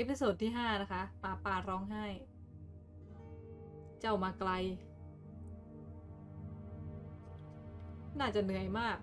เอพิโซดที่ 5นะคะปาร้องไห้เจ้ามาไกลน่าจะเหนื่อยมาก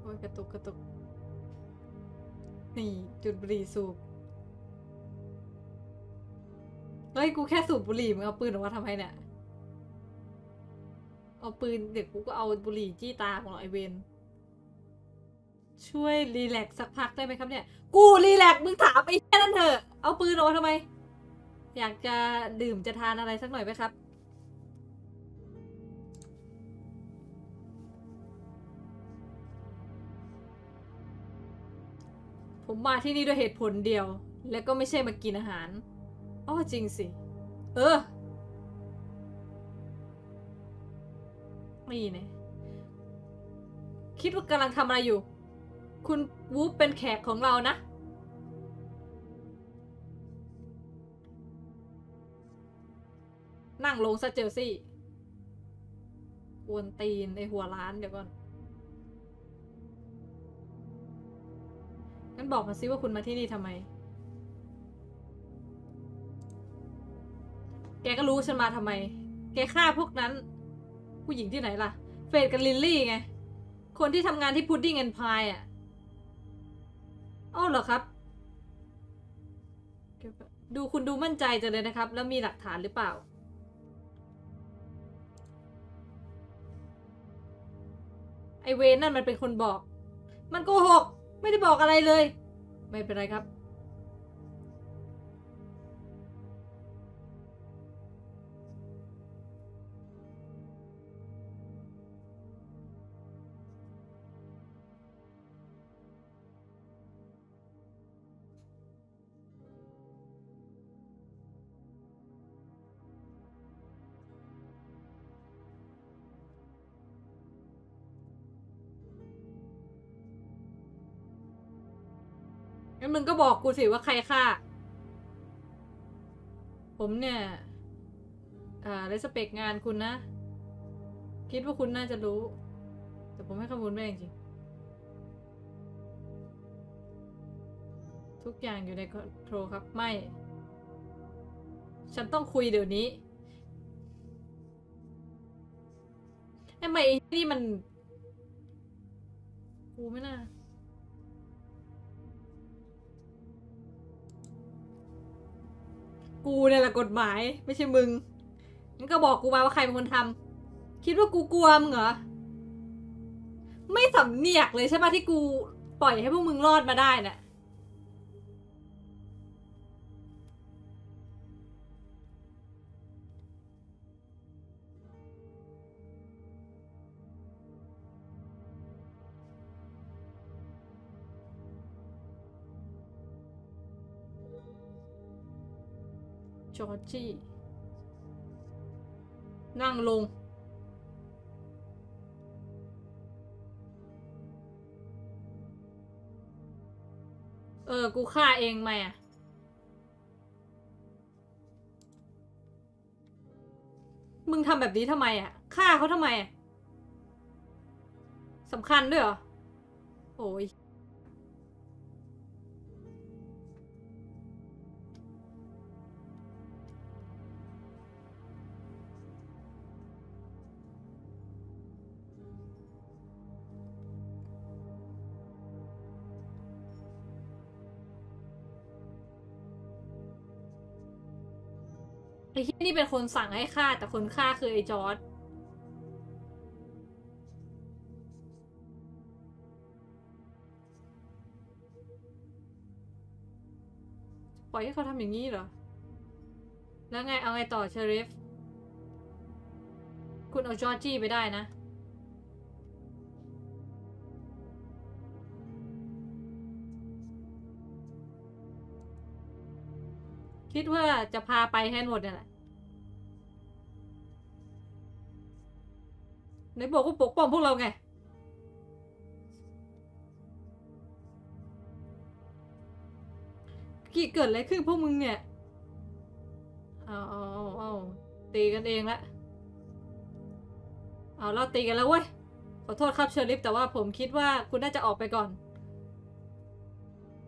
โอ้ยกระตุกนี่จุดบุหรี่สูบเฮ้ยกูแค่สูบบุหรี่มึงเอาปืนออกมาทำไมเนี่ยเอาปืนเด็กกูก็เอาบุหรี่จี้ตาของไอเวนช่วยรีแลกสักพักได้ไหมครับเนี่ยกูรีแลกมึงถามไอ้แค่นั้นเถอะเอาปืนออกมาทำไมอยากจะดื่มจะทานอะไรสักหน่อยไหมครับผมมาที่นี่ด้วยเหตุผลเดียวและก็ไม่ใช่มากินอาหารอ้อจริงสินี่เนี่ยคิดว่ากำลังทำอะไรอยู่คุณวูฟเป็นแขกของเรานะนั่งลงซะเจลซี่กวนตีนในหัวร้านเดี๋ยวก่อนงั้นบอกมาซิว่าคุณมาที่นี่ทำไมแกก็รู้ฉันมาทำไมแกฆ่าพวกนั้นผู้หญิงที่ไหนล่ะเฟรดกับลิลลี่ไงคนที่ทำงานที่พุดดิ้งแอนด์พายอ่ะอ้อเหรอครับดูคุณดูมั่นใจจังเลยนะครับแล้วมีหลักฐานหรือเปล่าไอเวนนั่นมันเป็นคนบอกมันโกหกไม่ได้บอกอะไรเลยไม่เป็นไรครับงั้นมึงก็บอกกูสิว่าใครฆ่าผมเนี่ยได้สเปกงานคุณนะคิดว่าคุณน่าจะรู้แต่ผมให้ข้อมูลไม่จริงทุกอย่างอยู่ในคอนโทรลครับไม่ฉันต้องคุยเดี๋ยวนี้ไอ้ไม่นี่มันกูไม่น่ากูเนี่ยแหละกฎหมายไม่ใช่มึงงั้นก็บอกกูมาว่าใครเป็นคนทำคิดว่ากูกลัวมึงเหรอไม่สำเนียกเลยใช่ปะที่กูปล่อยให้พวกมึงรอดมาได้น่ะจอร์จี้นั่งลงกูฆ่าเองไหมอะมึงทำแบบนี้ทำไมอะฆ่าเขาทำไมอะสำคัญด้วยเหรอโอ้ยไอ้ที่นี่เป็นคนสั่งให้ฆ่าแต่คนฆ่าคือไอ้จอร์จปล่อยให้เขาทำอย่างนี้เหรอแล้วไงเอาไงต่อเชอริฟคุณเอาจอร์จี้ไปได้นะคิดว่าจะพาไปให้หมดเนี่ยแหละไหนบอกว่าปกป้องพวกเราไงกี่เกิดอะไรขึ้นพวกมึงเนี่ยเอาตีกันเองละเอาเราตีกันแล้วเว้ยขอ โทษครับเชอริฟแต่ว่าผมคิดว่าคุณน่าจะออกไปก่อน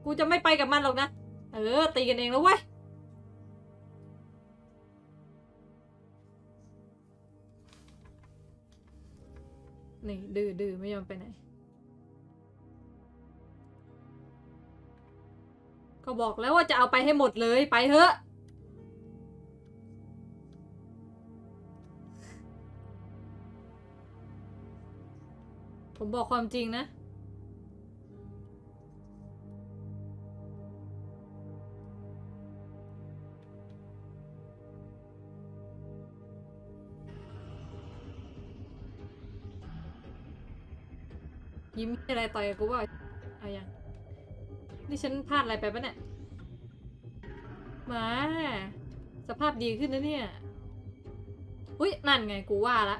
กูจะไม่ไปกับมันหรอกนะตีกันเองแล้วเว้ยนี่ดื้อไม่ยอมไปไหนก็บอกแล้วว่าจะเอาไปให้หมดเลยไปเถอะผมบอกความจริงนะยิ้มอะไรต่อยกูว่าเอาอย่างนี่ฉันพลาดอะไรไปปะเนี่ยมาสภาพดีขึ้นนะเนี่ยอุ๊ยนั่นไงกูว่าละ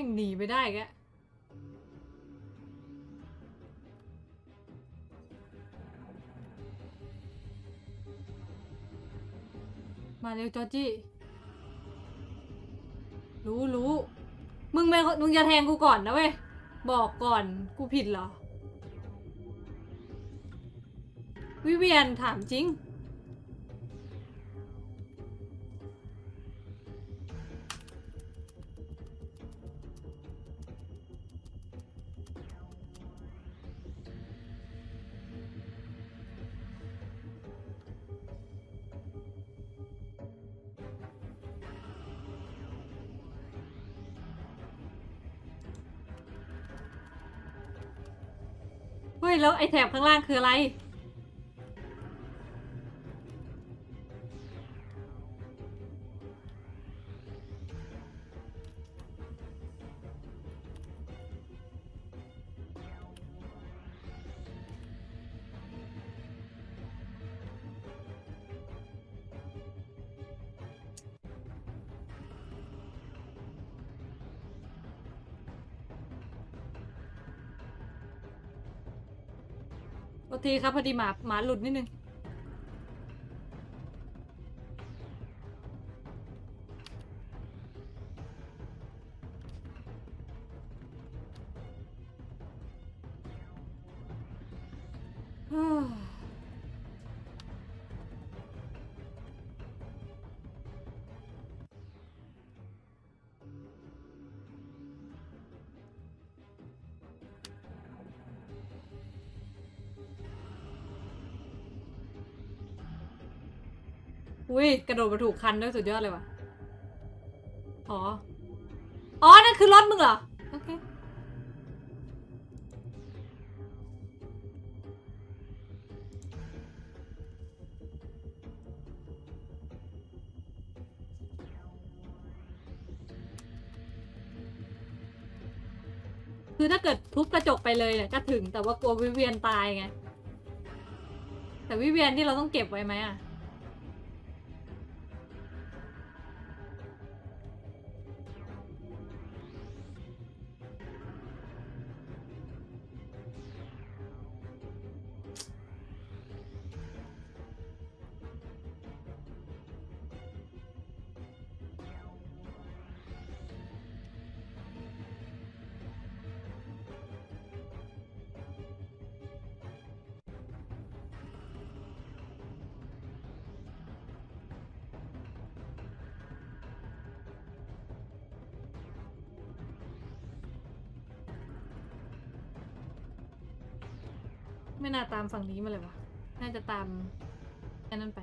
ยังหนีไปได้แกมาเร็วจอจี้รู้มึงอย่าแทงกูก่อนนะเว้ยบอกก่อนกูผิดเหรอวิเวียนถามจริงแล้วไอแถบข้างล่างคืออะไรทีครับพอดีหมาหลุดนิดนึงอุ้ยกระโดดมาถูกคันด้วยสุดยอดเลยว่ะอ๋อนั่นคือรถมึงเหรอโอเคคือถ้าเกิดทุบกระจกไปเลยเนี่ยก็ถึงแต่ว่ากลัววิเวียนตายไงแต่วิเวียนที่เราต้องเก็บไว้ไหมอ่ะ ไม่น่าตามฝั่งนี้มาเลยวะน่าจะตามอันนั้นไป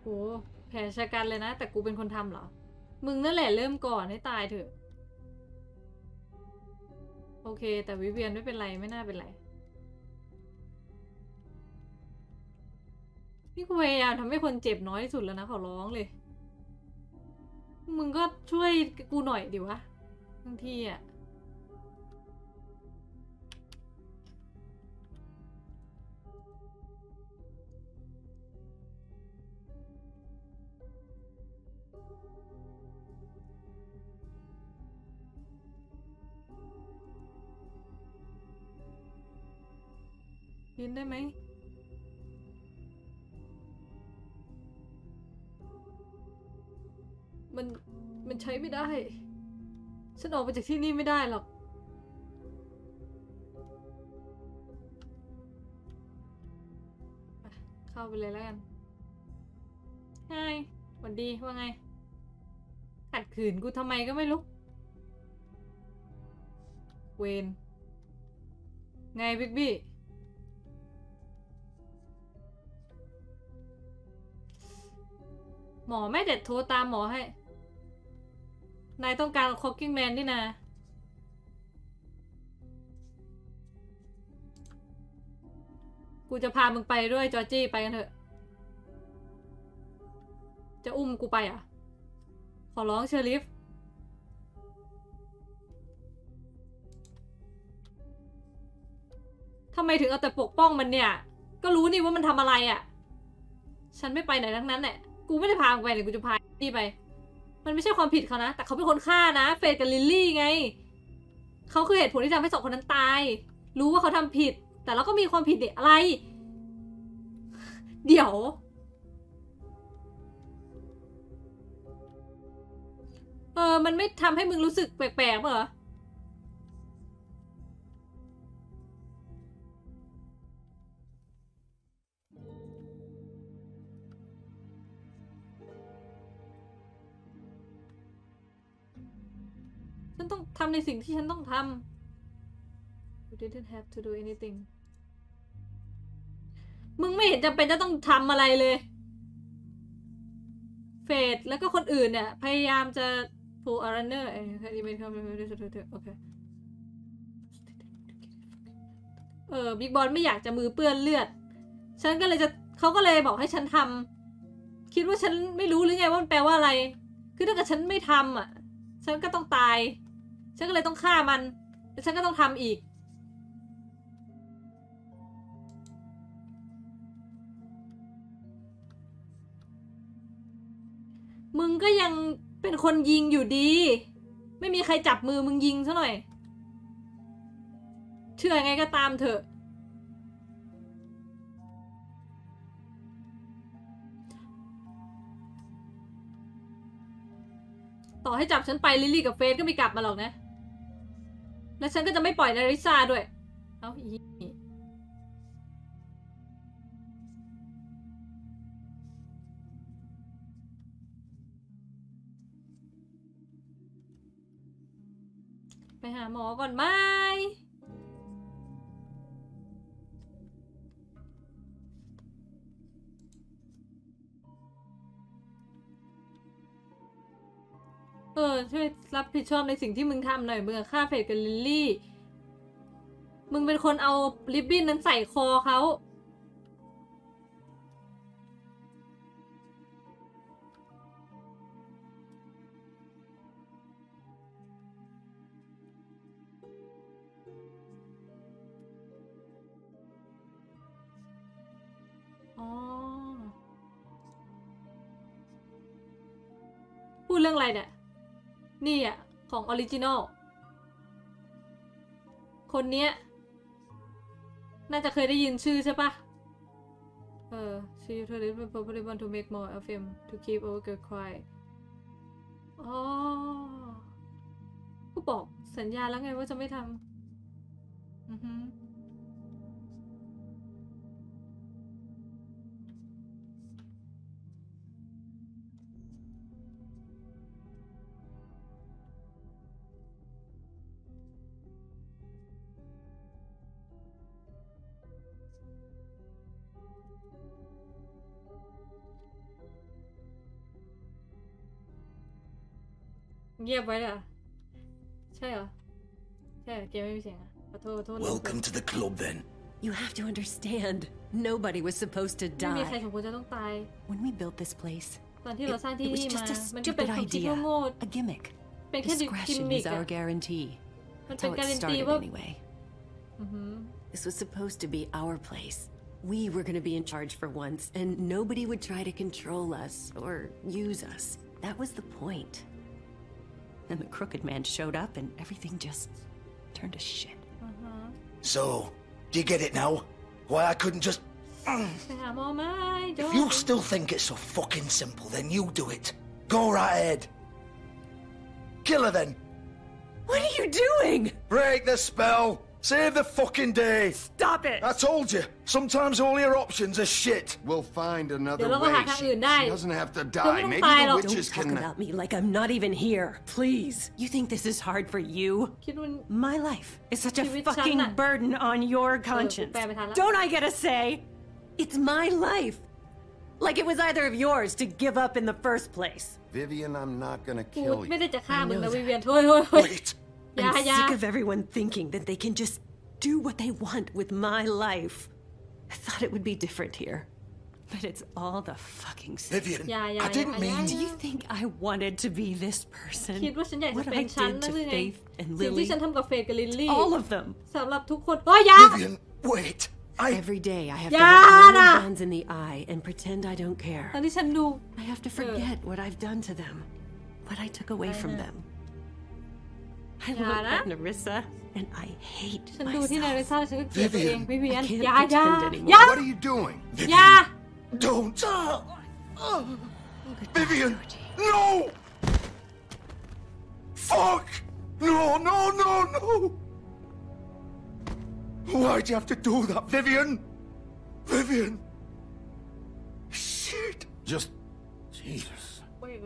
โหแผลชะกันเลยนะแต่กูเป็นคนทำเหรอมึงนั่นแหละเริ่มก่อนให้ตายเถอะโอเคแต่วิเวียนไม่เป็นไรไม่น่าเป็นไรนี่กูพยายามทำให้คนเจ็บน้อยที่สุดแล้วนะขอร้องเลยมึงก็ช่วยกูหน่อยดิวะบางทีอ่ะยืนได้ไหมมันใช้ไม่ได้ฉันออกไปจากที่นี่ไม่ได้หรอกเข้าไปเลยแล้วกันไฮหวัดดีว่าไงขัดขืนกูทำไมก็ไม่รู้เวนไงบิ๊กบี้หมอไม่เด็ดโทรตามหมอให้นายต้องการคอกกิ้งแมนนี่นะกูจะพามึงไปด้วยจอร์จี้ไปกันเถอะจะอุ้มกูไปอ่ะขอร้องเชอริฟทำไมถึงเอาแต่ปกป้องมันเนี่ยก็รู้นี่ว่ามันทำอะไรอ่ะฉันไม่ไปไหนทั้งนั้นแหละกูไม่ได้พาไปเลยกูจะพานี่ไปมันไม่ใช่ความผิดเขานะแต่เขาเป็นคนฆ่านะเฟรดกับลิลลี่ไงเขาคือเหตุผลที่ทำให้สองคนนั้นตายรู้ว่าเขาทำผิดแต่เราก็มีความผิดเนี่ยอะไรเดี๋ยวมันไม่ทำให้มึงรู้สึกแปลกๆเหรอฉันต้องทำในสิ่งที่ฉันต้องทำ You didn't have to do anything มึงไม่เห็นจำเป็นจะต้องทำอะไรเลยเฟดแล้วก็คนอื่นเนี่ยพยายามจะ pull a runner โอเคบิ๊กบอลไม่อยากจะมือเปื้อนเลือดฉันก็เลยจะเขาก็เลยบอกให้ฉันทำคิดว่าฉันไม่รู้หรือไงว่ามันแปลว่าอะไรคือถ้าเกิดฉันไม่ทำอ่ะฉันก็ต้องตายฉันก็เลยต้องฆ่ามันแล้วฉันก็ต้องทำอีกมึงก็ยังเป็นคนยิงอยู่ดีไม่มีใครจับมือมึงยิงซะหน่อยเชื่อไงก็ตามเถอะต่อให้จับฉันไปลิลลี่กับเฟสก็ไม่กลับมาหรอกนะและฉันก็จะไม่ปล่อยนาริซาด้วยเอาอีไปหาหมอก่อนไหมช่วยรับผิดชอบในสิ่งที่มึงทำหน่อยมึงฆ่าเฟรดกับลิลลี่มึงเป็นคนเอาริบบิ้นนั้นใส่คอเขาพูดเรื่องอะไรเนี่ยนี่อ่ะของออริจินอลคนเนี้ยน่าจะเคยได้ยินชื่อใช่ปะshe totally probably want to make more of him to keep our girl quiet อ๋อก็บอกสัญญาแล้วไงว่าจะไม่ทำ Mm-hmm. Welcome to the club, then. You have to understand, nobody was supposed to die. When we built this place, it was just a stupid idea, a gimmick. Discretion is our guarantee. That's how it started, anyway. This was supposed to be our place. We were going to be in charge for once, and nobody would try to control us or use us. That was the point. Then the crooked man showed up and everything just turned to shit. So, do you get it now? Why I couldn't just... If you still think it's so fucking simple, then you do it. Go right ahead. Kill her then. What are you doing? Break the spell. Save the fucking day. Stop it. I told you, sometimes all your options are shit. We'll find another way. She doesn't have to die. Maybe the witches can... Don't talk about me like I'm not even here. Please. You think this is hard for you? My life is such a fucking burden on your conscience. Don't I get a say? It's my life. Like it was either of yours to give up in the first place. Vivian, I'm not gonna kill you. I know that. Wait. I'm sick of everyone thinking that they can just do what they want with my life. I thought it would be different here, but it's all the fucking same. Vivian, I didn't mean... Do you think I wanted to be this person? What I did to Faith and Lily, to all of them. Vivian, wait. Every day I have to look my guns in the eye and pretend I don't care. I have to forget what I've done to them, what I took away from them. I look at Narissa and I hate myself. Vivian, I can't pretend anymore. What are you doing? Vivian, don't. Vivian, no! Fuck! No, no, no, no! Why'd you have to do that, Vivian? Vivian! Shit! Just... Jesus. Wait.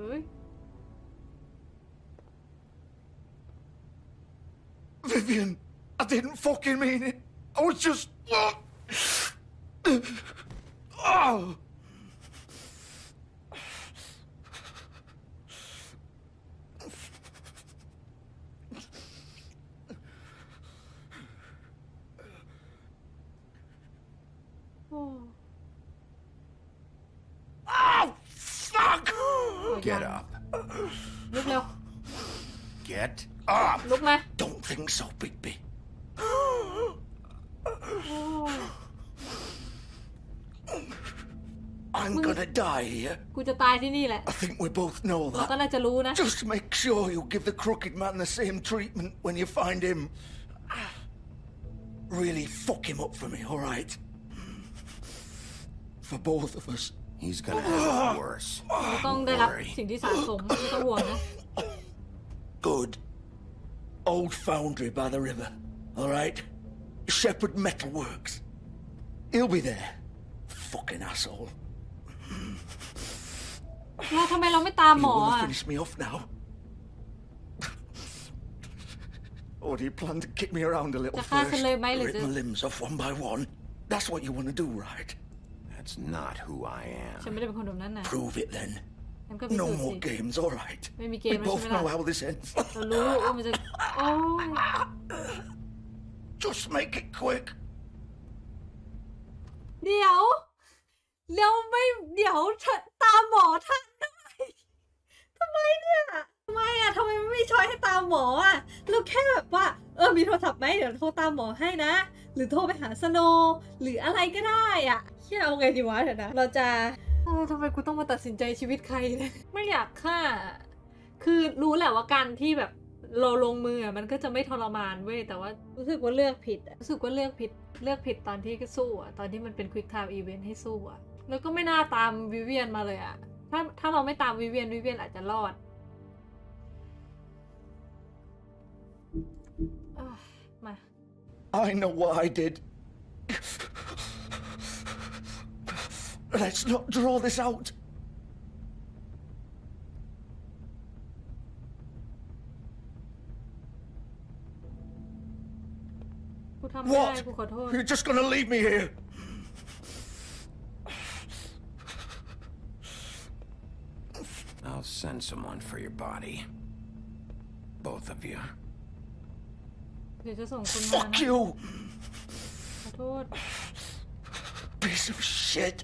Vivian, I didn't fucking mean it. I was just... Oh. Oh, fuck! Get up. Get up. Don't think so, Bigby. I'm gonna die here. I think we both know that. Just make sure you give the crooked man the same treatment when you find him. Really fuck him up for me, alright? For both of us. He's gonna have it worse. Don't worry. Good. Old foundry by the river, all right? Shepherd Metalworks. He'll be there. Fucking asshole. He wanna finish me off now? Or do you plan to kick me around a little first? Rip my limbs off one by one? That's what you want to do, right? That's not who I am. Prove it then. No more games, all right. We both know how this ends. Just make it quick. ทำไมกูต้องมาตัดสินใจชีวิตใครเนี่ย ไม่อยากฆ่าคือรู้แหละว่าการที่แบบเราลงมือมันก็จะไม่ทรมานเว้ยแต่ว่ารู้สึกว่าเลือกผิดตอนที่สู้ตอนที่มันเป็นควิกไทม์อีเวนท์ให้สู้แล้วก็ไม่น่าตามวิเวียนมาเลยอะถ้าเราไม่ตามวิเวียนอาจจะรอด มา I know what I did. Let's not draw this out. What? You're just gonna leave me here? I'll send someone for your body. Both of you. Fuck you! Piece of shit!